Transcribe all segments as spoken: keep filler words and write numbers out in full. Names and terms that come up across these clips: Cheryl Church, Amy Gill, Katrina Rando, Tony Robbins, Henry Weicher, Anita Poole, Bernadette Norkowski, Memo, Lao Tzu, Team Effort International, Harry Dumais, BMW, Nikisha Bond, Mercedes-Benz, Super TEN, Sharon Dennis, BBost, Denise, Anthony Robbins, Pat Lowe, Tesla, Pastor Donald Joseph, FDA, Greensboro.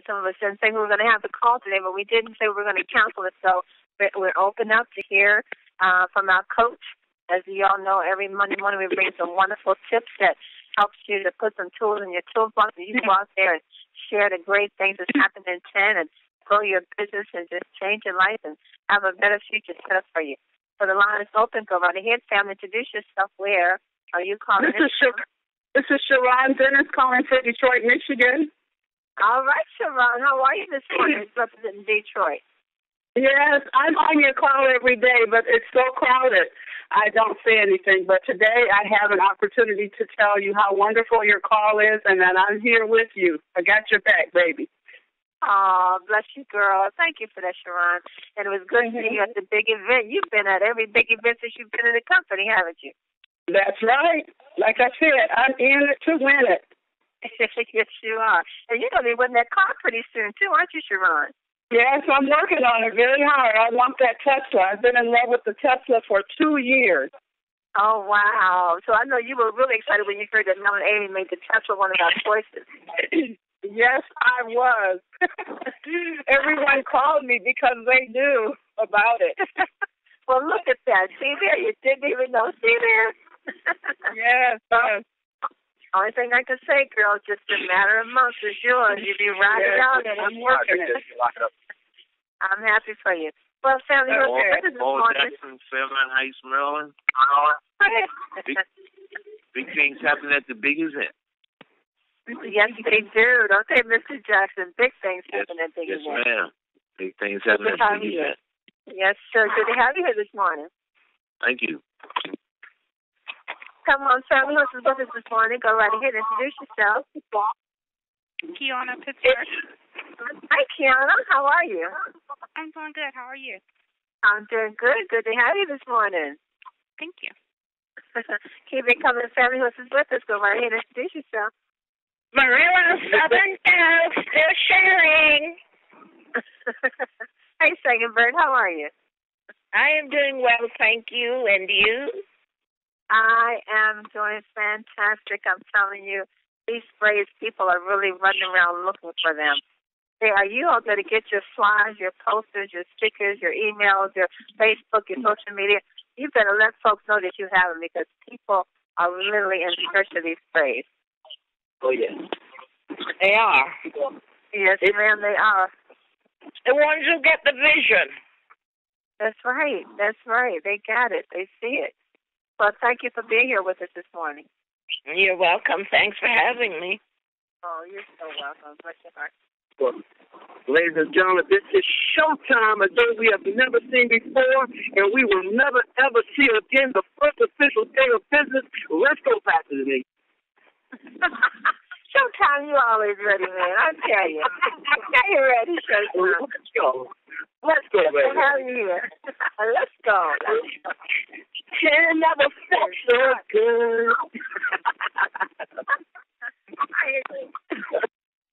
and some of us didn't think we were going to have the call today, but we didn't say we were going to cancel it. So we're open up to hear uh, from our coach. As you all know, every Monday morning we bring some wonderful tips that helps you to put some tools in your toolbox, and you go out there and share the great things that's happened in ten and grow your business and just change your life and have a better future set up for you. So the line is open. Go right ahead, Sam. Introduce yourself. Where are you calling? This is, Sh- this is Sharon Dennis calling from Detroit, Michigan. All right, Sharon. How are you this morning? Representing Detroit. Yes, I'm on your call every day, but it's so crowded. I don't say anything, but today I have an opportunity to tell you how wonderful your call is and that I'm here with you. I got your back, baby. Oh, bless you, girl. Thank you for that, Sharon. And it was good to see you at the big event. You've been at every big event since you've been in the company, haven't you? That's right. Like I said, I'm in it to win it. Yes, you are. And you're going to be winning that car pretty soon, too, aren't you, Sharon? Yes, I'm working on it very hard. I want that Tesla. I've been in love with the Tesla for two years. Oh, wow. So I know you were really excited when you heard that Mel and Amy made the Tesla one of our choices. Yes, I was. Everyone called me because they knew about it. Well, look at that. See there? You didn't even know. See there? Yes, yes. Only thing I can say, girl, just a matter of months is yours. You'll be riding yes, out, and I'm working it. It. I'm happy for you. Well, Sam, you're a business Jackson, Fairmont Heights, Maryland. big, big things happen at the big event. Yes, they do. Don't they, Mister Jackson? Big things yes, happen at big yes, events. Yes, ma'am. Big things happen good at big events. Yes, sir. Good to have you here this morning. Thank you. Come on, Sam. Who's with us this morning? Go right ahead and introduce yourself. Kiana Pitzer. Hi, Kiana. How are you? I'm doing good. How are you? I'm doing good. Good to have you this morning. Thank you. Keep it coming, Sam. Who's with us? Go right ahead and introduce yourself. Marilla Southern Dove, still sharing. Hi, Sangenberg. How are you? I am doing well, thank you. And you? I am doing fantastic. I'm telling you, these brave people are really running around looking for them. They are you all going to get your slides, your posters, your stickers, your emails, your Facebook, your social media. You better let folks know that you have them because people are really in search of these brave. Oh, yes. They are. Yes, it's, ma'am, they are. The ones who get the vision. That's right. That's right. They got it. They see it. Well, thank you for being here with us this morning. You're welcome. Thanks for having me. Oh, you're so welcome. Bless your heart. Well, ladies and gentlemen, this is showtime, a day we have never seen before, and we will never, ever see again. The first official day of business. Let's go back to the meeting. Showtime, you always ready, man. I tell you. I tell you ready, showtime. Let's go. Let's go, baby. Let's go. Ten of a special girl.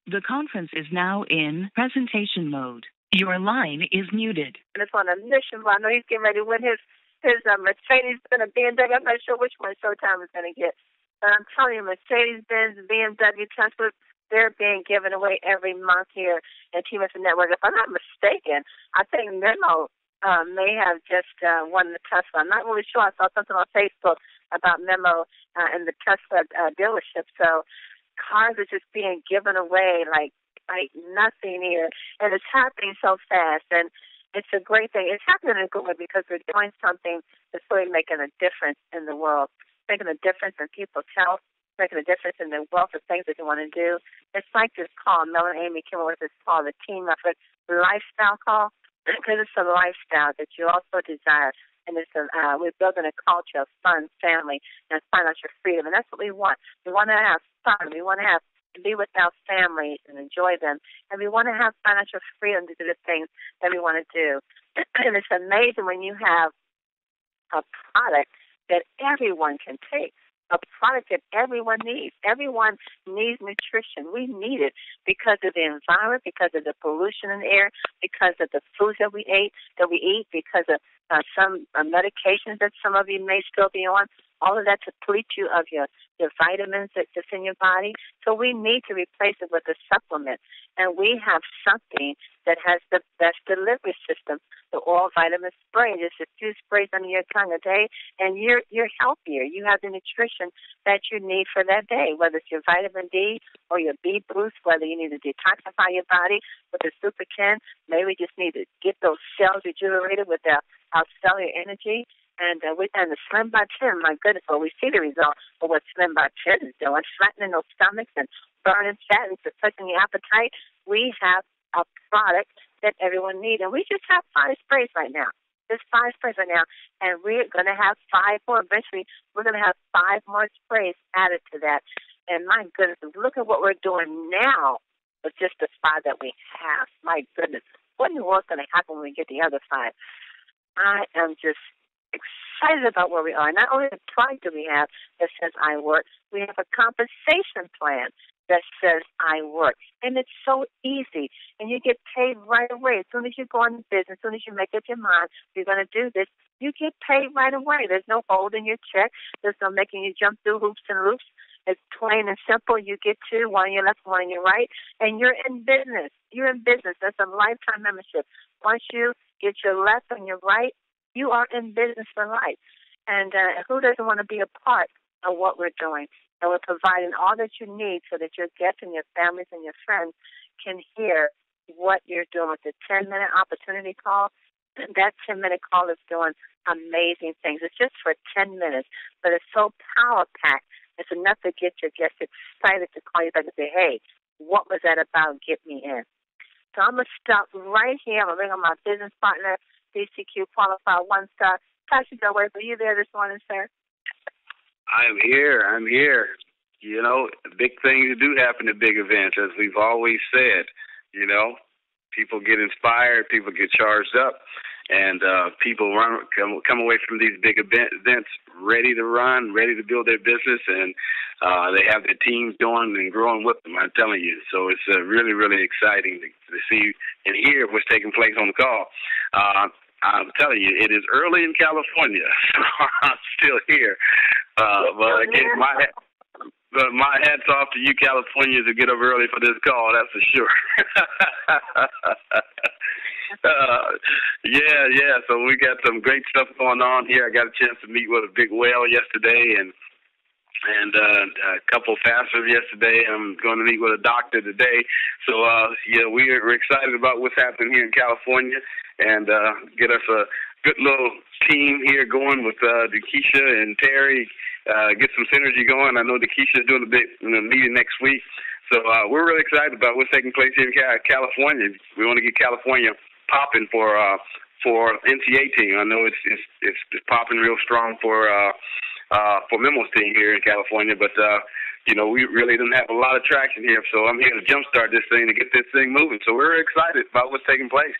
The conference is now in presentation mode. Your line is muted. And it's on a mission, but I know he's getting ready to win his, his uh, Mercedes-Benz, B M W. I'm not sure which one Showtime is going to get. But I'm telling you, Mercedes-Benz, B M W, Tesla, they're being given away every month here at Team Effort Network. If I'm not mistaken, I think Memo uh, may have just uh, won the Tesla. I'm not really sure. I saw something on Facebook about Memo uh, and the Tesla uh, dealership. So cars are just being given away like like nothing here. And it's happening so fast. And it's a great thing. It's happening in a good way because we're doing something that's really making a difference in the world. Making a difference in people's health, making a difference in the wealth of things that you want to do. It's like this call. Mel and Amy came up with this call, the Team Effort Lifestyle Call, because it's a lifestyle that you also desire. And it's a, uh, we're building a culture of fun, family, and financial freedom. And that's what we want. We want to have fun. We want to have be with our family and enjoy them. And we want to have financial freedom to do the things that we want to do. And it's amazing when you have a product that everyone can take, a product that everyone needs. Everyone needs nutrition. We need it because of the environment, because of the pollution in the air, because of the food that we ate, that we eat, because of uh, some uh, medications that some of you may still be on. All of that depletes you of your, your vitamins that's in your body. So we need to replace it with a supplement. And we have something that has the best delivery system, the oral vitamin spray. There's a few sprays under your tongue a day, and you're you're healthier. You have the nutrition that you need for that day, whether it's your vitamin D or your B boost, whether you need to detoxify your body with a super ten. Maybe we just need to get those cells rejuvenated with our, our cellular energy. And uh, we, and the Slim by ten, my goodness, well, we see the results of what Slim by ten is doing, flattening those stomachs and burning fat and suppressing your appetite. We have a product that everyone needs. And we just have five sprays right now. There's five sprays right now. And we're going to have five more. Eventually, we're going to have five more sprays added to that. And my goodness, look at what we're doing now with just the five that we have. My goodness, what in the world is going to happen when we get the other five? I am just excited about where we are. Not only the product do we have that says I work, we have a compensation plan that says I work. And it's so easy. And you get paid right away. As soon as you go into business, as soon as you make up your mind you're going to do this, you get paid right away. There's no holding your check. There's no making you jump through hoops and loops. It's plain and simple. You get two, one on your left, one on your right, and you're in business. You're in business. That's a lifetime membership. Once you get your left and your right, you are in business for life. And uh, who doesn't want to be a part of what we're doing? And we're providing all that you need so that your guests and your families and your friends can hear what you're doing with the ten-minute opportunity call. That ten-minute call is doing amazing things. It's just for ten minutes, but it's so power-packed. It's enough to get your guests excited to call you back and say, hey, what was that about? Get me in. So I'm going to stop right here. I'm going to ring on my business partner, D C Q Qualified One Star. Pastor Dale, are you there this morning, sir? I'm here. I'm here. You know, big things do happen at big events, as we've always said. You know, people get inspired, people get charged up, and uh, people run come, come away from these big event, events ready to run, ready to build their business, and uh, they have their teams going and growing with them, I'm telling you. So it's uh, really, really exciting to, to see and hear what's taking place on the call. Uh, I'm telling you, it is early in California, so I'm still here. Uh, but again, my but my hat's off to you Californians who get up early for this call, that's for sure. uh, yeah, yeah, so we got some great stuff going on here. I got a chance to meet with a big whale yesterday and and uh, a couple fasters yesterday. I'm going to meet with a doctor today. So, uh, yeah, we're, we're excited about what's happening here in California and uh, get us a good little team here going with uh, Nikisha and Terry, uh, get some synergy going. I know Nikisha is doing a big you know, meeting next week. So uh, we're really excited about what's taking place here in California. We want to get California popping for uh, for N C A team. I know it's it's, it's, it's popping real strong for uh, uh, for Memo's team here in California, but, uh, you know, we really didn't have a lot of traction here. So I'm here to jumpstart this thing, to get this thing moving. So we're excited about what's taking place.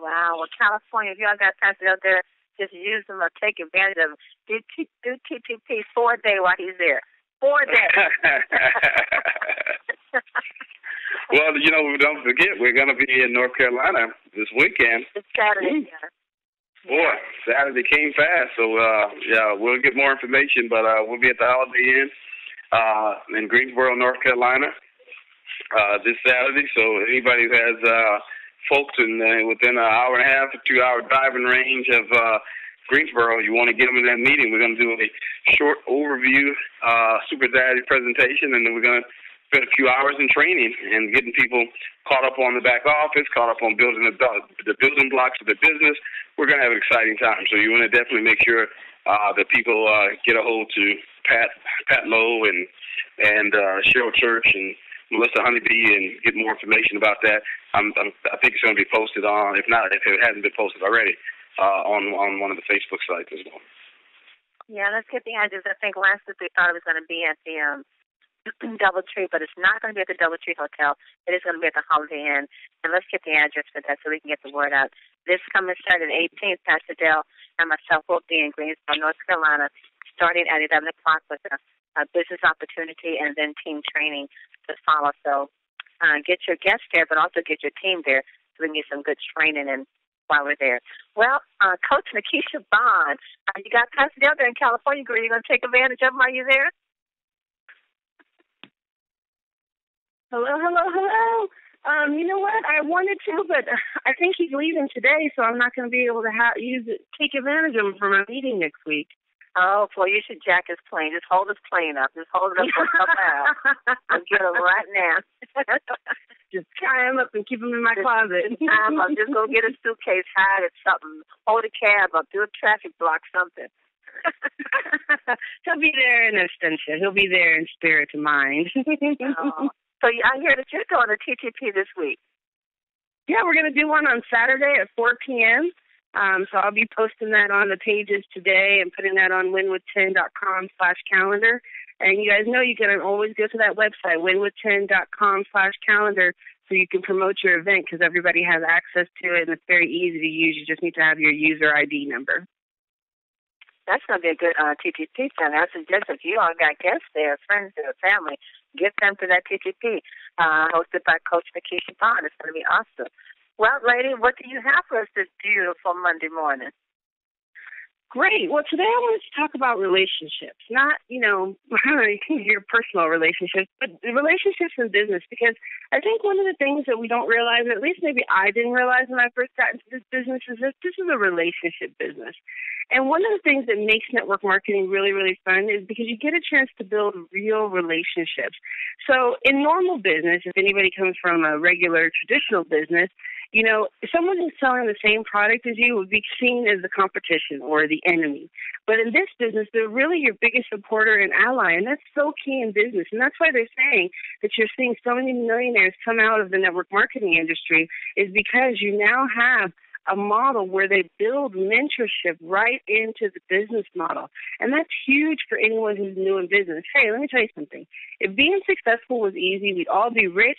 Wow. Well, California, if y'all got Pastor Dale there, just use them or take advantage of them. Do, t- do T T P for a day while he's there. For a day. Well, you know, don't forget, we're going to be in North Carolina this weekend. It's Saturday. Mm. Yeah. Boy, Saturday came fast. So, uh, yeah, we'll get more information, but uh, we'll be at the Holiday Inn uh, in Greensboro, North Carolina uh, this Saturday. So anybody who has uh, – folks in uh, within an hour and a half to two hour driving range of uh, Greensboro, you want to get them in that meeting. We're going to do a short overview, uh, super Saturday presentation, and then we're going to spend a few hours in training and getting people caught up on the back office, caught up on building the, the building blocks of the business. We're going to have an exciting time. So you want to definitely make sure uh, that people uh, get a hold to Pat Pat Lowe and, and uh, Cheryl Church and Melissa Honeybee and get more information about that. I'm, I'm, I think it's going to be posted on, if not, if it hasn't been posted already, uh, on on one of the Facebook sites as well. Yeah, that's good thing. I just I think last week we thought it was going to be at the um, DoubleTree, but it's not going to be at the DoubleTree Hotel. It is going to be at the Holiday Inn. And let's get the address for that so we can get the word out. This coming Saturday, the eighteenth, Pastor Dale and myself will be in Greensboro, North Carolina, starting at eleven o'clock with a, a business opportunity and then team training to follow. So uh, get your guests there, but also get your team there so we can get some good training and while we're there. Well, uh, Coach Nikisha Bond, uh, you got Pastor Dale there in California. Are you going to take advantage of him? Are you there? Hello, hello, hello. Um, you know what? I wanted to, but I think he's leaving today, so I'm not going to be able to ha- use it, take advantage of him for my meeting next week. Oh, boy, you should jack his plane. Just hold his plane up. Just hold it up for a couple hours. I'll get him right now. Just tie him up and keep him in my just closet. Tie him up. Just go get a suitcase, hide it, something. Hold a cab up. Do a traffic block, something. He'll be there in absentia. He'll be there in spirit and mind. Oh. So I hear that you're going to T T P this week. Yeah, we're going to do one on Saturday at four p.m., Um, so I'll be posting that on the pages today and putting that on winwith ten dot com slash calendar. And you guys know you can always go to that website, winwith ten dot com slash calendar, so you can promote your event because everybody has access to it and it's very easy to use. You just need to have your user I D number. That's going to be a good uh, T T P center. I suggest if you all got guests there, friends or family, get them to that T T P uh, hosted by Coach Nikisha Bond. It's going to be awesome. Well, lady, what do you have for us this beautiful Monday morning? Great. Well, today I wanted to talk about relationships, not, you know, your personal relationships, but relationships in business, because I think one of the things that we don't realize, at least maybe I didn't realize when I first got into this business, is that this is a relationship business. And one of the things that makes network marketing really, really fun is because you get a chance to build real relationships. So in normal business, if anybody comes from a regular traditional business, you know, someone who's selling the same product as you would be seen as the competition or the enemy. But in this business, they're really your biggest supporter and ally, and that's so key in business. And that's why they're saying that you're seeing so many millionaires come out of the network marketing industry is because you now have a model where they build mentorship right into the business model. And that's huge for anyone who's new in business. Hey, let me tell you something. If being successful was easy, we'd all be rich,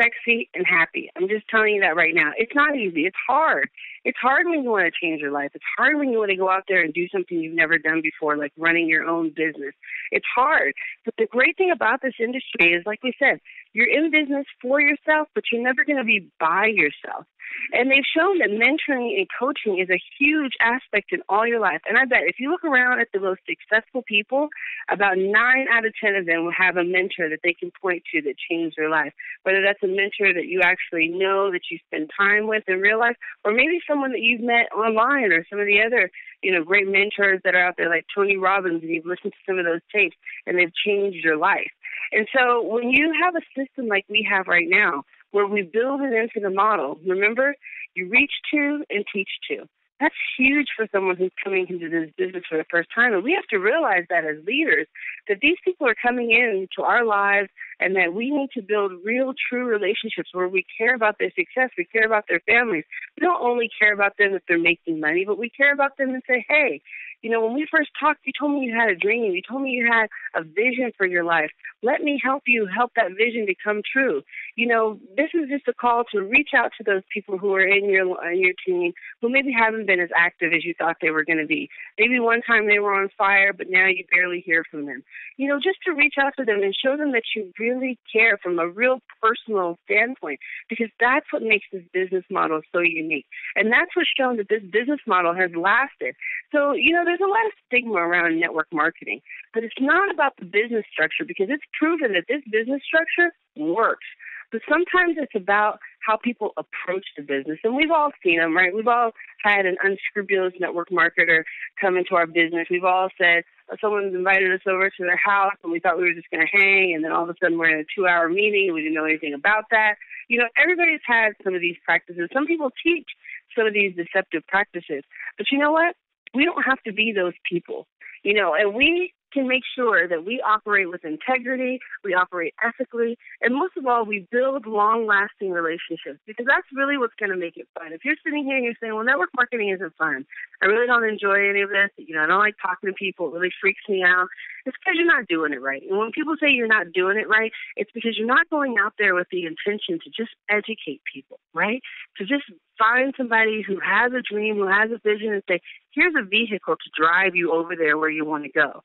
sexy, and happy. I'm just telling you that right now. It's not easy. It's hard. It's hard when you want to change your life. It's hard when you want to go out there and do something you've never done before, like running your own business. It's hard. But the great thing about this industry is, like we said, you're in business for yourself, but you're never going to be by yourself. And they've shown that mentoring and coaching is a huge aspect in all your life. And I bet if you look around at the most successful people, about nine out of ten of them will have a mentor that they can point to that changed their life, whether that's a mentor that you actually know, that you spend time with in real life, or maybe someone that you've met online or some of the other, you know, great mentors that are out there like Tony Robbins, and you've listened to some of those tapes and they've changed your life. And so when you have a system like we have right now, where we build it into the model. Remember, you reach two and teach two. That's huge for someone who's coming into this business for the first time. And we have to realize that as leaders, that these people are coming into our lives and that we need to build real, true relationships where we care about their success, we care about their families. We don't only care about them if they're making money, but we care about them and say, hey, you know, when we first talked, you told me you had a dream. You told me you had a vision for your life. Let me help you help that vision become true. You know, this is just a call to reach out to those people who are in your in your team who maybe haven't been as active as you thought they were going to be. Maybe one time they were on fire, but now you barely hear from them. You know, just to reach out to them and show them that you really care from a real personal standpoint, because that's what makes this business model so unique. And that's what's shown that this business model has lasted. So, you know, there's a lot of stigma around network marketing, but it's not about the business structure because it's proven that this business structure works. But sometimes it's about how people approach the business. And we've all seen them, right? We've all had an unscrupulous network marketer come into our business. We've all said, someone's invited us over to their house and we thought we were just going to hang, and then all of a sudden we're in a two-hour meeting and we didn't know anything about that. You know, everybody's had some of these practices. Some people teach some of these deceptive practices. But you know what? We don't have to be those people, you know, and we can make sure that we operate with integrity, we operate ethically, and most of all, we build long-lasting relationships because that's really what's going to make it fun. If you're sitting here and you're saying, well, network marketing isn't fun, I really don't enjoy any of this, you know, I don't like talking to people, it really freaks me out, it's because you're not doing it right. And when people say you're not doing it right, it's because you're not going out there with the intention to just educate people, right? To just find somebody who has a dream, who has a vision, and say, here's a vehicle to drive you over there where you want to go.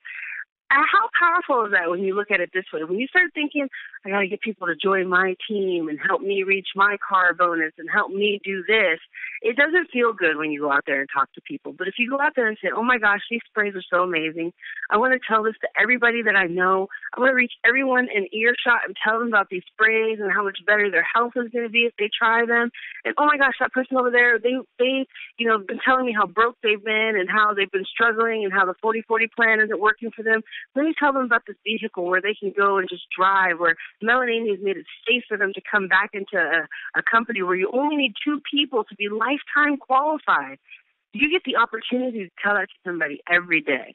how powerful is that when you look at it this way? When you start thinking, I got to get people to join my team and help me reach my car bonus and help me do this, it doesn't feel good when you go out there and talk to people. But if you go out there and say, oh, my gosh, these sprays are so amazing. I want to tell this to everybody that I know. I want to reach everyone in earshot and tell them about these sprays and how much better their health is going to be if they try them. And, oh, my gosh, that person over there, they, they you know, have been telling me how broke they've been and how they've been struggling and how the forty forty plan isn't working for them. Let me tell them about this vehicle where they can go and just drive, where Mel and Amy has made it safe for them to come back into a, a company where you only need two people to be lifetime qualified. You get the opportunity to tell that to somebody every day.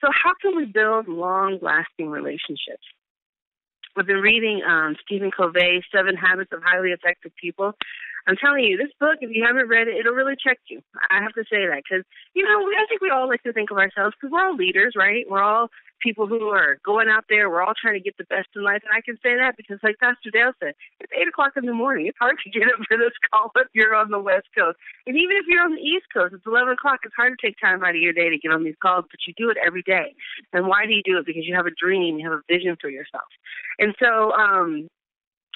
So how can we build long-lasting relationships? We've been reading um, Stephen Covey's Seven Habits of Highly Effective People. I'm telling you, this book, if you haven't read it, it'll really check you. I have to say that because, you know, I think we all like to think of ourselves because we're all leaders, right? We're all people who are going out there. We're all trying to get the best in life. And I can say that because, like Pastor Dale said, it's eight o'clock in the morning. It's hard to get up for this call if you're on the West Coast. And even if you're on the East Coast, it's eleven o'clock. It's hard to take time out of your day to get on these calls, but you do it every day. And why do you do it? Because you have a dream. You have a vision for yourself. And so um,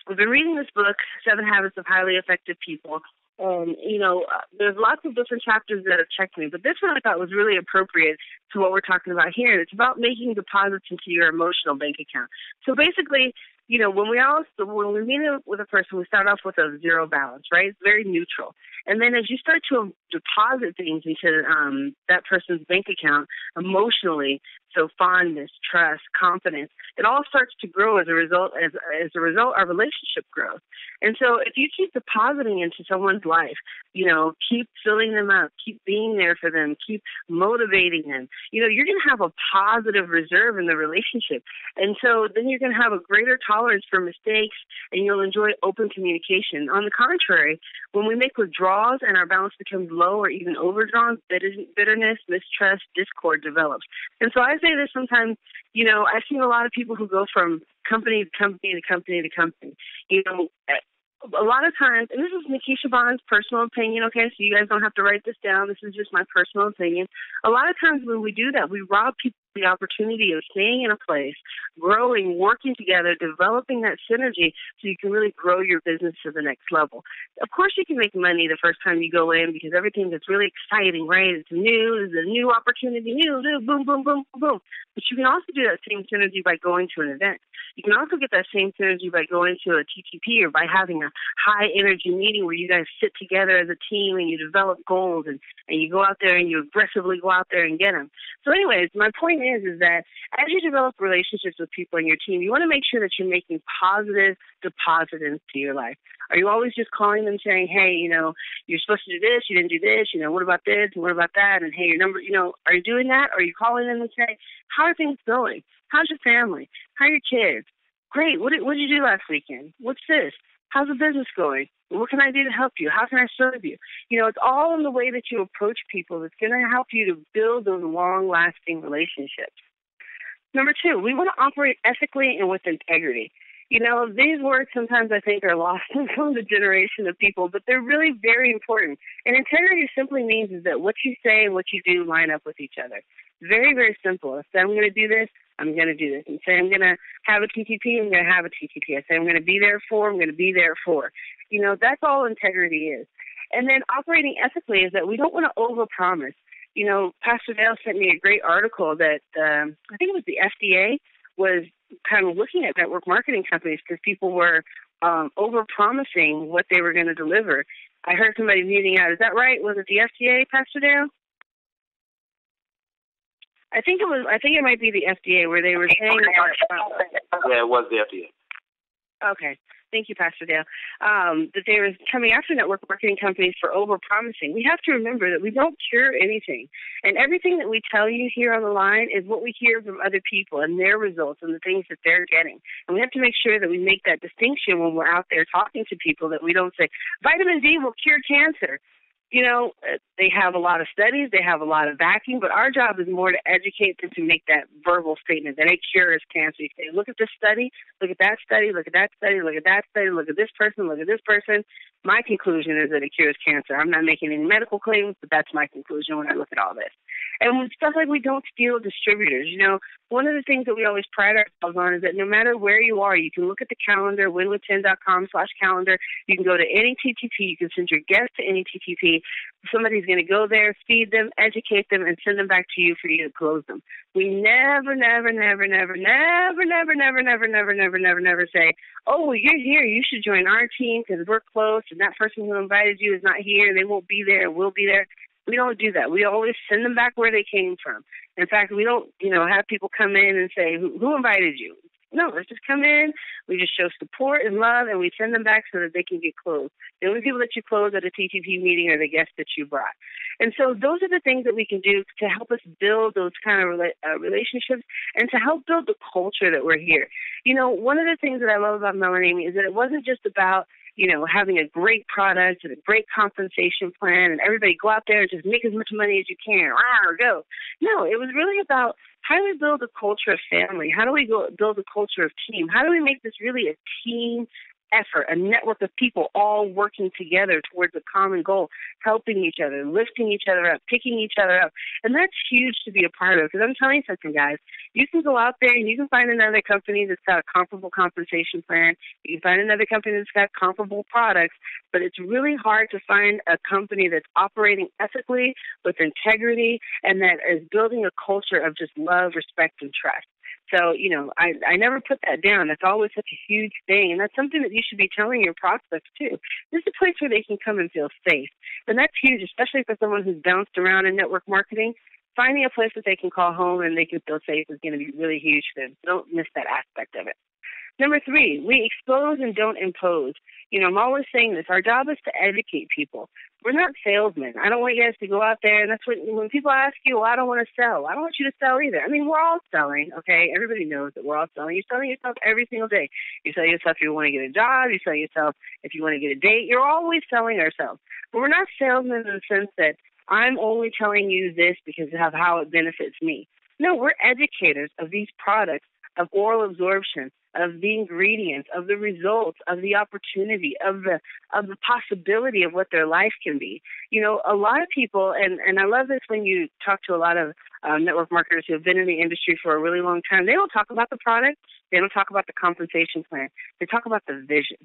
we've been reading this book, Seven Habits of Highly Effective People. Um, you know, uh, there's lots of different chapters that have checked me, but this one I thought was really appropriate to what we're talking about here. And it's about making deposits into your emotional bank account. So basically, you know, when we all, when we meet with a person, we start off with a zero balance, right? It's very neutral. And then as you start to deposit things into um, that person's bank account emotionally, so fondness, trust, confidence, it all starts to grow as a result, as, as a result, our relationship grows. And so if you keep depositing into someone's life, you know, keep filling them up, keep being there for them, keep motivating them, you know, you're going to have a positive reserve in the relationship. And so then you're going to have a greater tolerance for mistakes and you'll enjoy open communication. On the contrary, when we make withdrawals and our balance becomes low or even overdrawn, bitterness, mistrust, discord develops. And so I say this sometimes, you know, I've seen a lot of people who go from company to company to company to company. You know, a lot of times, and this is Nikisha Bond's personal opinion, okay, so you guys don't have to write this down. This is just my personal opinion. A lot of times when we do that, we rob people the opportunity of staying in a place, growing, working together, developing that synergy so you can really grow your business to the next level. Of course, you can make money the first time you go in because everything is really exciting, right? It's new, it's a new opportunity, new, new, boom, boom, boom, boom, boom. But you can also do that same synergy by going to an event. You can also get that same synergy by going to a T T P or by having a high-energy meeting where you guys sit together as a team and you develop goals and, and you go out there and you aggressively go out there and get them. So anyways, my point is is that as you develop relationships with people in your team, you want to make sure that you're making positive deposits into your life. Are you always just calling them saying, hey, you know, you're supposed to do this, you didn't do this, you know, what about this, and what about that, and hey, your number, you know, are you doing that? Or are you calling them and saying, how are things going? How's your family? How are your kids? Great. What did, what did you do last weekend? What's this? How's the business going? What can I do to help you? How can I serve you? You know, it's all in the way that you approach people that's going to help you to build those long-lasting relationships. Number two, we want to operate ethically and with integrity. You know, these words sometimes I think are lost in some of the generation of people, but they're really very important. And integrity simply means is that what you say and what you do line up with each other. Very, very simple. If I'm going to do this, I'm going to do this. And say I'm going to have a T T P, I'm going to have a T T P. I say I'm going to be there for, I'm going to be there for. You know, that's all integrity is. And then operating ethically is that we don't want to overpromise. You know, Pastor Dale sent me a great article that um, I think it was the F D A was kind of looking at network marketing companies because people were um, overpromising what they were going to deliver. I heard somebody muting out. Is that right? Was it the F D A, Pastor Dale? I think it was. I think it might be the F D A where they were saying that. Um, yeah, it was the F D A. Okay, thank you, Pastor Dale. Um, that they were coming after network marketing companies for overpromising. We have to remember that we don't cure anything, and everything that we tell you here on the line is what we hear from other people and their results and the things that they're getting. And we have to make sure that we make that distinction when we're out there talking to people. That we don't say vitamin D will cure cancer. You know, they have a lot of studies, they have a lot of backing, but our job is more to educate them to make that verbal statement that a cure is cancer. You say, look at this study, look at that study, look at that study, look at that study, look at this person, look at this person. My conclusion is that it cures cancer. I'm not making any medical claims, but that's my conclusion when I look at all this. And stuff like we don't steal distributors. You know, one of the things that we always pride ourselves on is that no matter where you are, you can look at the calendar, win with ten dot com slash calendar. You can go to any T T P. You can send your guest to any T T P. Somebody's going to go there, feed them, educate them, and send them back to you for you to close them. We never, never, never, never, never, never, never, never, never, never, never, never say, oh, well, you're here. You should join our team because we're close, and that person who invited you is not here. They won't be there. We'll be there. We don't do that. We always send them back where they came from. In fact, we don't, you know, have people come in and say, who, who invited you? No, let's just come in. We just show support and love, and we send them back so that they can get closed. The only people that you close at a T T P meeting are the guests that you brought. And so those are the things that we can do to help us build those kind of rela- uh, relationships and to help build the culture that we're here. You know, one of the things that I love about Mel and Amy is that it wasn't just about, you know, having a great product and a great compensation plan and everybody go out there and just make as much money as you can. Wow, go. No, it was really about how do we build a culture of family? How do we go build a culture of team? How do we make this really a team effort, a network of people all working together towards a common goal, helping each other, lifting each other up, picking each other up? And that's huge to be a part of, because I'm telling you something, guys. You can go out there and you can find another company that's got a comparable compensation plan. You can find another company that's got comparable products, but it's really hard to find a company that's operating ethically, with integrity, and that is building a culture of just love, respect, and trust. So, you know, I, I never put that down. That's always such a huge thing. And that's something that you should be telling your prospects, too. This is a place where they can come and feel safe. And that's huge, especially for someone who's bounced around in network marketing. Finding a place that they can call home and they can feel safe is going to be really huge for them. Don't miss that aspect of it. Number three, we expose and don't impose. You know, I'm always saying this. Our job is to educate people. We're not salesmen. I don't want you guys to go out there. And that's what, when people ask you, well, I don't want to sell. I don't want you to sell either. I mean, we're all selling, okay? Everybody knows that we're all selling. You're selling yourself every single day. You sell yourself if you want to get a job. You sell yourself if you want to get a date. You're always selling ourselves. But we're not salesmen in the sense that I'm only telling you this because of how it benefits me. No, we're educators of these products, of oral absorption, of the ingredients, of the results, of the opportunity, of the of the possibility of what their life can be. You know, a lot of people, and, and I love this when you talk to a lot of uh, network marketers who have been in the industry for a really long time, they don't talk about the product, they don't talk about the compensation plan, they talk about the vision,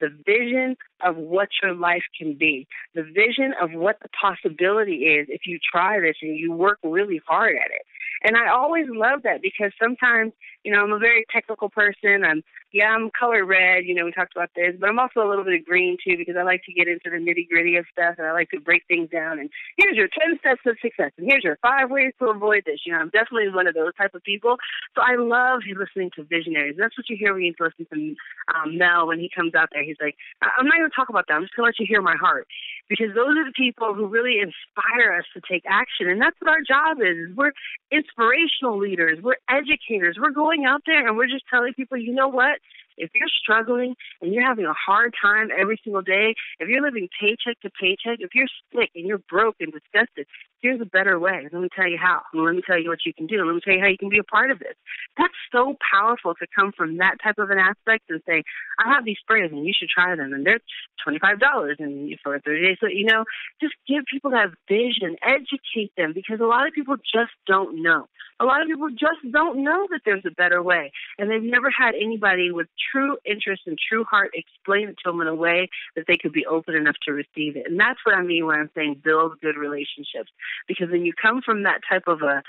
the vision of what your life can be, the vision of what the possibility is if you try this and you work really hard at it. And I always love that because sometimes, you know, I'm a very technical person. I'm, yeah, I'm color red. You know, we talked about this, but I'm also a little bit of green too because I like to get into the nitty gritty of stuff and I like to break things down. And here's your ten steps of success and here's your five ways to avoid this. You know, I'm definitely one of those type of people. So I love listening to visionaries. That's what you hear when you listen to um, Mel when he comes out there. He's like, I'm not going to talk about that. I'm just going to let you hear my heart. Because those are the people who really inspire us to take action. And that's what our job is. is we're inspirational leaders. We're educators. We're going out there and we're just telling people, you know what? If you're struggling and you're having a hard time every single day, if you're living paycheck to paycheck, if you're sick and you're broke and disgusted, here's a better way. Let me tell you how. Let me tell you what you can do. Let me tell you how you can be a part of this. That's so powerful to come from that type of an aspect and say, I have these sprays and you should try them. And they're twenty-five dollars and for thirty days. So, you know, just give people that vision, educate them, because a lot of people just don't know. A lot of people just don't know that there's a better way, and they've never had anybody with true interest and true heart explain it to them in a way that they could be open enough to receive it. And that's what I mean when I'm saying build good relationships, because when you come from that type of a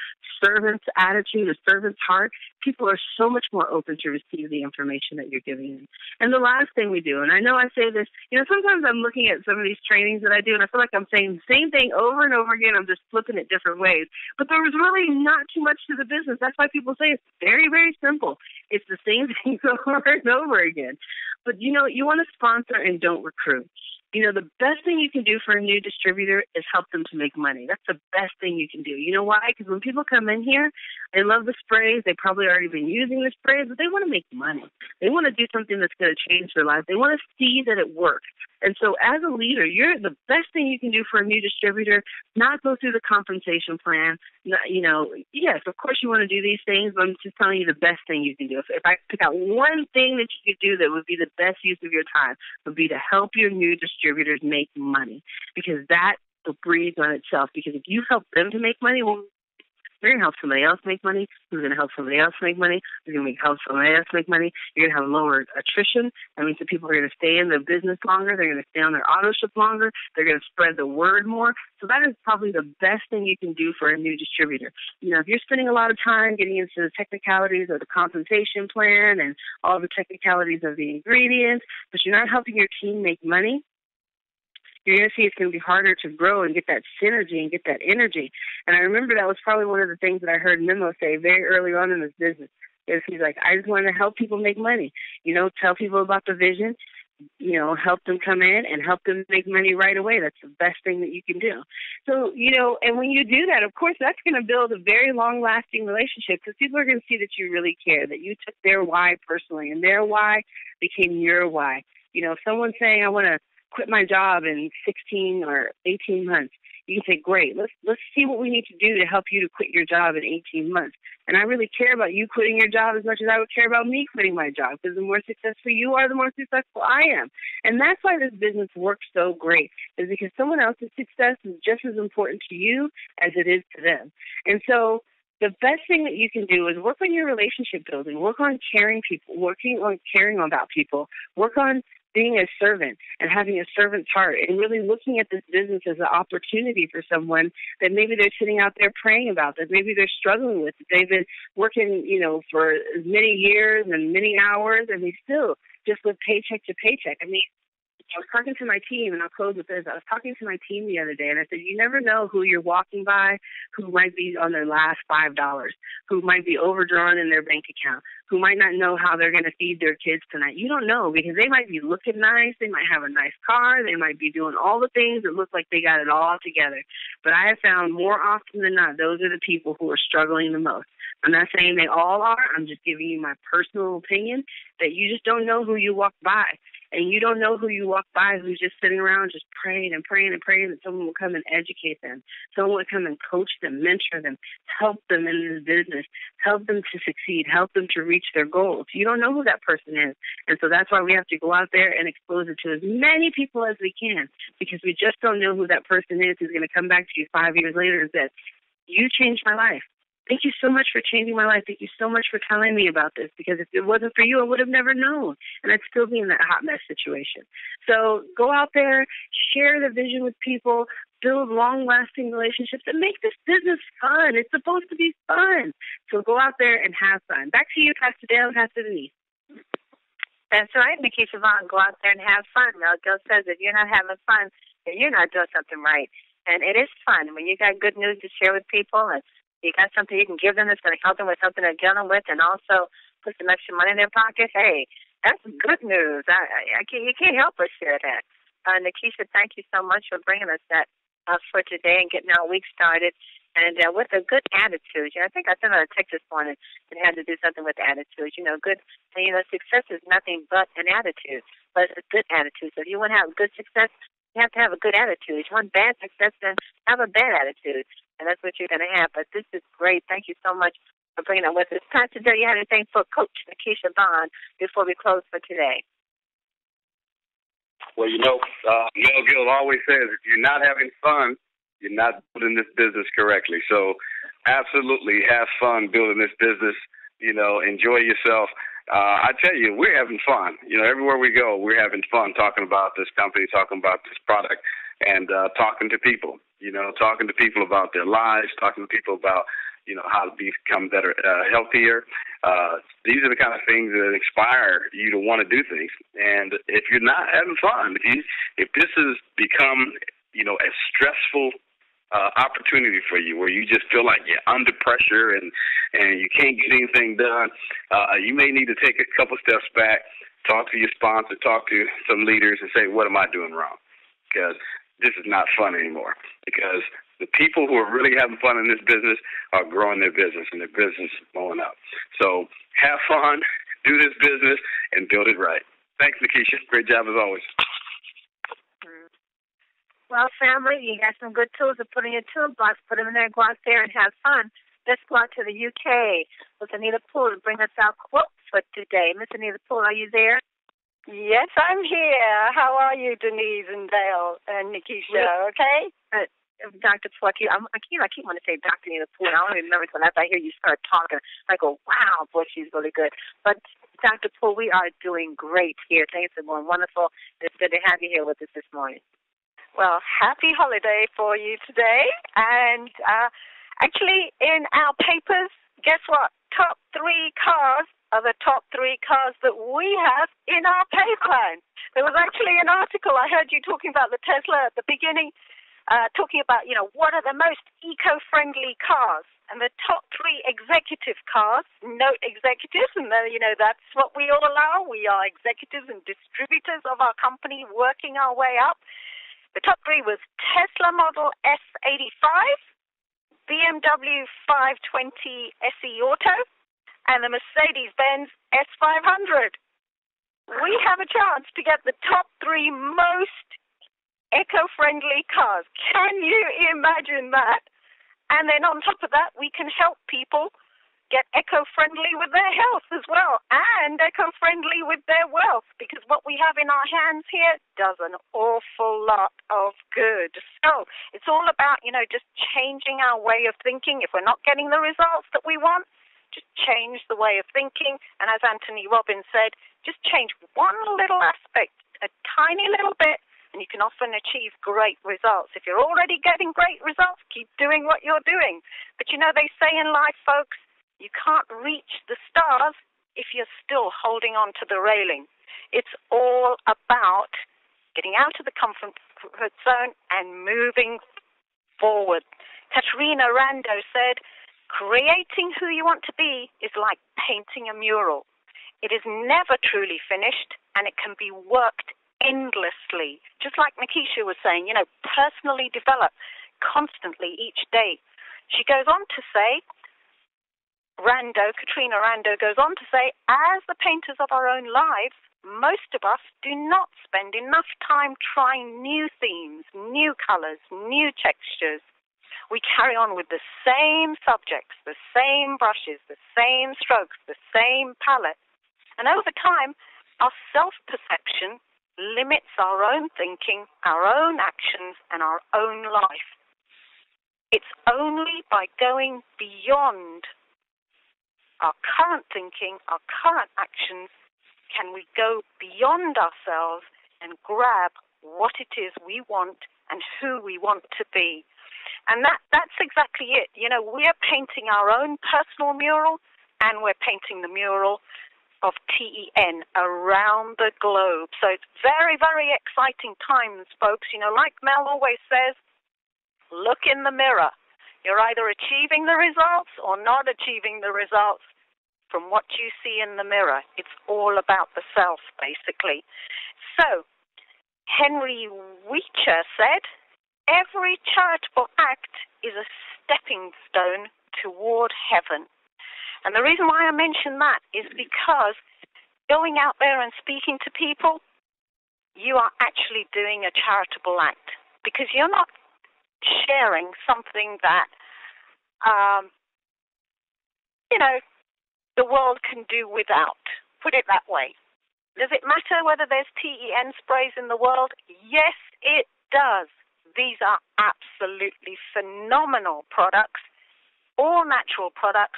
servant's attitude, a servant's heart, people are so much more open to receive the information that you're giving them. And the last thing we do, and I know I say this, you know, sometimes I'm looking at some of these trainings that I do, and I feel like I'm saying the same thing over and over again. I'm just flipping it different ways. But there was really not too much to the business. That's why people say it's very, very simple. It's the same thing over and over again. But, you know, you want to sponsor and don't recruit. You know, the best thing you can do for a new distributor is help them to make money. That's the best thing you can do. You know why? Because when people come in here, they love the sprays. They've probably already been using the sprays, but they want to make money. They want to do something that's going to change their life. They want to see that it works. And so as a leader, you're the best thing you can do for a new distributor, not go through the compensation plan. Not, you know, yes, of course you want to do these things, but I'm just telling you the best thing you can do. If, if I pick out one thing that you could do that would be the best use of your time, would be to help your new distributors make money, because that breeds on itself. Because if you help them to make money, well, You're going to help somebody else make money, who's going to help somebody else make money, who's going to help somebody else make money. You're going to have lower attrition. That means the people are going to stay in the business longer. They're going to stay on their autoship longer. They're going to spread the word more. So that is probably the best thing you can do for a new distributor. You know, if you're spending a lot of time getting into the technicalities of the compensation plan and all the technicalities of the ingredients, but you're not helping your team make money, you're going to see it's going to be harder to grow and get that synergy and get that energy. And I remember that was probably one of the things that I heard Memo say very early on in this business. Is he's like, I just want to help people make money. You know, tell people about the vision. You know, help them come in and help them make money right away. That's the best thing that you can do. So, you know, and when you do that, of course, that's going to build a very long-lasting relationship because people are going to see that you really care, that you took their why personally, and their why became your why. You know, if someone's saying, I want to quit my job in sixteen or eighteen months. You can say, great, let's let's see what we need to do to help you to quit your job in eighteen months. And I really care about you quitting your job as much as I would care about me quitting my job, because the more successful you are, the more successful I am. And that's why this business works so great, is because someone else's success is just as important to you as it is to them. And so the best thing that you can do is work on your relationship building, work on caring people, working on caring about people, work on being a servant and having a servant's heart and really looking at this business as an opportunity for someone that maybe they're sitting out there praying about, that maybe they're struggling with, that they've been working, you know, for many years and many hours, and they still just live paycheck to paycheck. I mean, I was talking to my team, and I'll close with this. I was talking to my team the other day, and I said, you never know who you're walking by, who might be on their last five dollars, who might be overdrawn in their bank account, who might not know how they're going to feed their kids tonight. You don't know, because they might be looking nice. They might have a nice car. They might be doing all the things that look like they got it all together. But I have found more often than not, those are the people who are struggling the most. I'm not saying they all are. I'm just giving you my personal opinion that you just don't know who you walk by. And you don't know who you walk by who's just sitting around just praying and praying and praying that someone will come and educate them, someone will come and coach them, mentor them, help them in this business, help them to succeed, help them to reach their goals. You don't know who that person is. And so that's why we have to go out there and expose it to as many people as we can, because we just don't know who that person is who's going to come back to you five years later and say, you changed my life. Thank you so much for changing my life. Thank you so much for telling me about this, because if it wasn't for you, I would have never known, and I'd still be in that hot mess situation. So go out there, share the vision with people, build long-lasting relationships, and make this business fun. It's supposed to be fun. So go out there and have fun. Back to you, Pastor Dale and Pastor Denise. That's right, Nikisha Bond. Go out there and have fun. Mel Gill says if you're not having fun, then you're not doing something right. And it is fun. When you got good news to share with people, and you got something you can give them that's going to help them with something they're dealing with, and also put some extra money in their pocket. Hey, that's good news. I, I can't, you can't help but share that. Uh, Nikisha, thank you so much for bringing us that uh, for today and getting our week started. And uh, with a good attitude, you know, I think I sent out a text this morning that had to do something with attitude. You know, good, you know, success is nothing but an attitude, but it's a good attitude. So if you want to have good success, you have to have a good attitude. If you want bad success, then have a bad attitude. And that's what you're going to have. But this is great. Thank you so much for bringing that with us. Pastor Dale, you had anything for Coach Nikisha Bond before we close for today? Well, you know, uh, Mel Gill always says, if you're not having fun, you're not building this business correctly. So absolutely have fun building this business. You know, enjoy yourself. Uh, I tell you, we're having fun. You know, everywhere we go, we're having fun talking about this company, talking about this product, and uh, talking to people. You know, talking to people about their lives, talking to people about, you know, how to become better, uh, healthier. Uh, these are the kind of things that inspire you to want to do things. And if you're not having fun, if, you, if this has become, you know, a stressful uh, opportunity for you where you just feel like you're under pressure and, and you can't get anything done, uh, you may need to take a couple steps back, talk to your sponsor, talk to some leaders and say, what am I doing wrong? Because this is not fun anymore, because the people who are really having fun in this business are growing their business, and their business is blowing up. So have fun, do this business, and build it right. Thanks, Nikisha. Great job as always. Well, family, you got some good tools to put in your toolbox. Put them in there, go out there, and have fun. Let's go out to the U K with Anita Poole to bring us our quotes for today. Miss Anita Poole, are you there? Yes, I'm here. How are you, Denise and Dale and Nikisha? Okay? Doctor Poole, I keep, I'm, I keep, I keep wanting to say Doctor Anita Poole, and I don't remember until after I hear you start talking. I go, wow, boy, she's really good. But Doctor Poole, we are doing great here. Things are going wonderful. It's good to have you here with us this morning. Well, happy holiday for you today. And uh, actually, in our papers, guess what? Top three cars are the top three cars that we have in our pipeline. There was actually an article. I heard you talking about the Tesla at the beginning, uh, talking about, you know, what are the most eco-friendly cars? And the top three executive cars, note executives, and, you know, that's what we all are. We are executives and distributors of our company working our way up. The top three was Tesla Model S eighty-five, B M W five twenty S E Auto, and the Mercedes-Benz S five hundred. We have a chance to get the top three most eco-friendly cars. Can you imagine that? And then on top of that, we can help people get eco-friendly with their health as well, and eco-friendly with their wealth, because what we have in our hands here does an awful lot of good. So it's all about, you know, just changing our way of thinking. If we're not getting the results that we want, just change the way of thinking. And as Anthony Robbins said, just change one little aspect, a tiny little bit, and you can often achieve great results. If you're already getting great results, keep doing what you're doing. But, you know, they say in life, folks, you can't reach the stars if you're still holding on to the railing. It's all about getting out of the comfort zone and moving forward. Katrina Rando said, creating who you want to be is like painting a mural. It is never truly finished, and it can be worked endlessly. Just like Nikisha was saying, you know, personally develop constantly each day. She goes on to say, Rando, Katrina Rando goes on to say, as the painters of our own lives, most of us do not spend enough time trying new themes, new colors, new textures. We carry on with the same subjects, the same brushes, the same strokes, the same palette. And over time, our self-perception limits our own thinking, our own actions, and our own life. It's only by going beyond our current thinking, our current actions, can we go beyond ourselves and grab what it is we want and who we want to be. And that, that's exactly it. You know, we're painting our own personal mural, and we're painting the mural of T E N around the globe. So it's very, very exciting times, folks. You know, like Mel always says, look in the mirror. You're either achieving the results or not achieving the results from what you see in the mirror. It's all about the self, basically. So Henry Weicher said, every charitable act is a stepping stone toward heaven. And the reason why I mention that is because going out there and speaking to people, you are actually doing a charitable act, because you're not sharing something that, um, you know, the world can do without. Put it that way. Does it matter whether there's T E N sprays in the world? Yes, it does. These are absolutely phenomenal products, all natural products,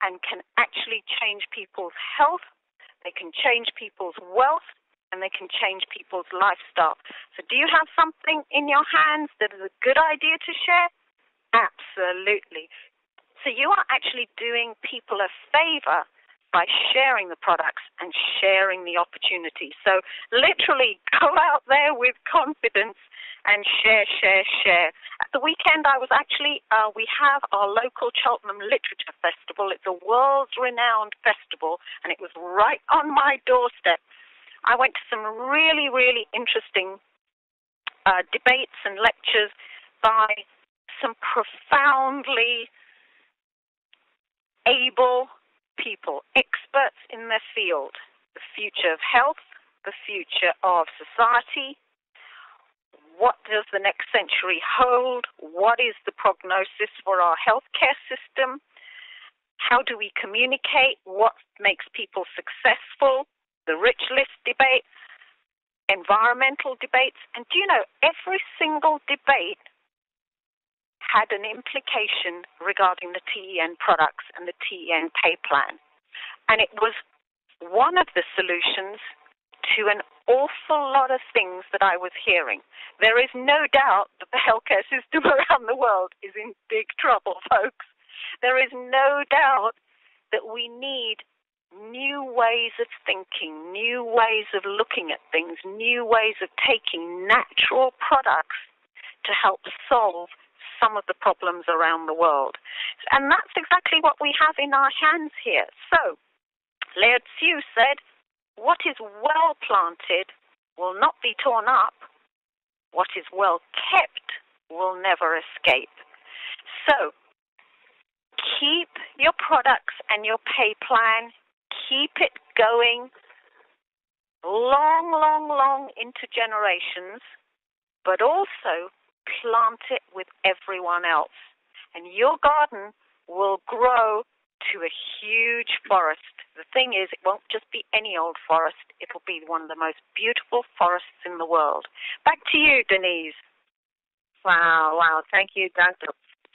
and can actually change people's health, they can change people's wealth, and they can change people's lifestyle. So do you have something in your hands that is a good idea to share? Absolutely. So you are actually doing people a favor by sharing the products and sharing the opportunity. So literally go out there with confidence and share, share, share. At the weekend, I was actually, uh, we have our local Cheltenham Literature Festival. It's a world-renowned festival, and it was right on my doorstep. I went to some really, really interesting uh, debates and lectures by some profoundly able people, experts in their field, the future of health, the future of society. What does the next century hold? What is the prognosis for our healthcare system? How do we communicate? What makes people successful? The rich list debate, environmental debates. And do you know, every single debate had an implication regarding the T E N products and the T E N pay plan. And it was one of the solutions to an awful lot of things that I was hearing. There is no doubt that the healthcare system around the world is in big trouble, folks. There is no doubt that we need new ways of thinking, new ways of looking at things, new ways of taking natural products to help solve some of the problems around the world. And that's exactly what we have in our hands here. So, Lao Tzu said, what is well planted will not be torn up. What is well kept will never escape. So, keep your products and your pay plan. Keep it going long, long, long into generations, but also plant it with everyone else. And your garden will grow to a huge forest. The thing is, it won't just be any old forest. It'll be one of the most beautiful forests in the world. Back to you, Denise. Wow, wow. Thank you, Doctor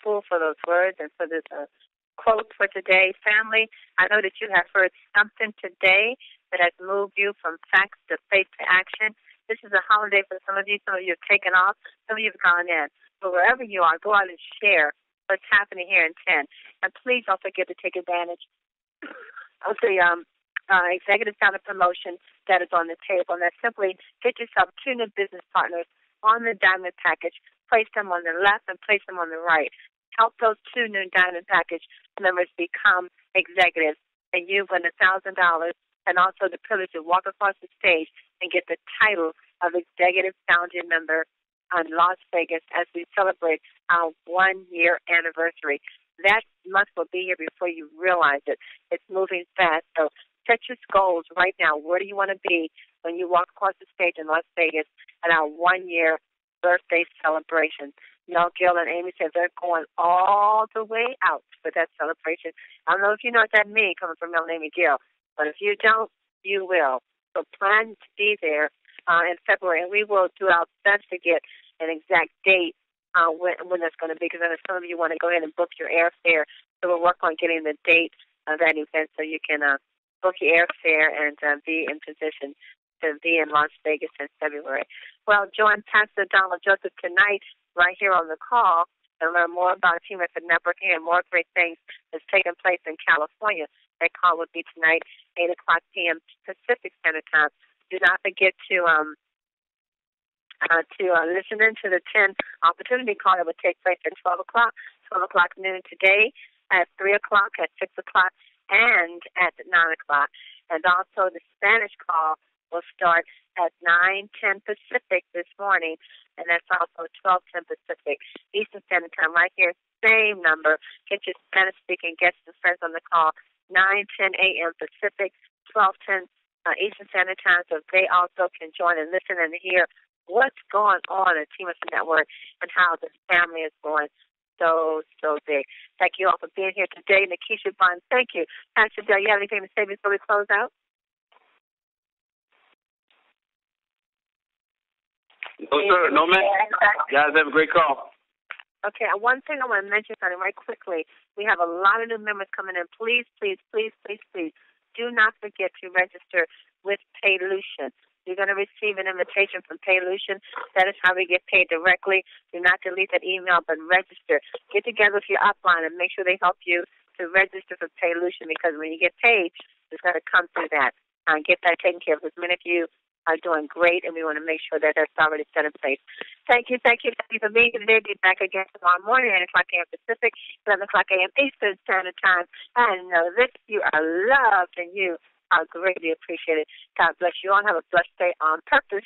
Poole, for those words and for this uh, quote for today. Family, I know that you have heard something today that has moved you from facts to faith to action. This is a holiday for some of you. Some of you have taken off. Some of you have gone in. But wherever you are, go out and share what's happening here in ten. And please don't forget to take advantage of the um, uh, executive talent promotion that is on the table. And that's simply get yourself two new business partners on the diamond package. Place them on the left and place them on the right. Help those two new diamond package members become executives. And you win one thousand dollars and also the privilege to walk across the stage and get the title of Executive Founding Member on Las Vegas as we celebrate our one-year anniversary. That month will be here before you realize it. It's moving fast. So set your goals right now. Where do you want to be when you walk across the stage in Las Vegas at our one-year birthday celebration? Mel Gill and Amy said they're going all the way out for that celebration. I don't know if you know what that means coming from Mel and Amy Gill, but if you don't, you will. So plan to be there uh, in February, and we will do our best to get an exact date uh, when, when that's going to be, because I know some of you want to go ahead and book your airfare. So we'll work on getting the date of that event so you can uh, book your airfare and uh, be in position to be in Las Vegas in February. Well, join Pastor Donald Joseph tonight right here on the call and learn more about Team Effort Networking and more great things that's taking place in California. That call will be tonight, eight o'clock p.m. Pacific Standard Time. Do not forget to um, uh, to uh, listen in to the ten opportunity call that will take place at twelve o'clock, twelve o'clock noon today, at three o'clock, at six o'clock, and at nine o'clock. And also the Spanish call will start at nine ten Pacific this morning, and that's also twelve ten Pacific Eastern Standard Time right here, same number. Get your Spanish-speaking guests and friends on the call, nine ten a.m. Pacific, twelve ten uh, Eastern Standard Time, so they also can join and listen and hear what's going on at Team Effort Network and how this family is going so, so big. Thank you all for being here today. Nikisha Bond, thank you. Pastor Dale, you have anything to say before we close out? No, sir. No, ma'am. You guys have a great call. Okay. One thing I want to mention something right quickly. We have a lot of new members coming in. Please, please, please, please, please do not forget to register with Paylution. You're going to receive an invitation from Paylution. That is how we get paid directly. Do not delete that email, but register. Get together with your upline and make sure they help you to register for Paylution, because when you get paid, it's going to come through that. Uh, get that taken care of. As many of you are doing great, and we want to make sure that that's already set in place. Thank you, thank you, thank you for being here today. Be back again tomorrow morning at eight o'clock a.m. Pacific, eleven o'clock a.m. Eastern Standard Time. And know that you are loved and you are greatly appreciated. God bless you all. Have a blessed day on purpose.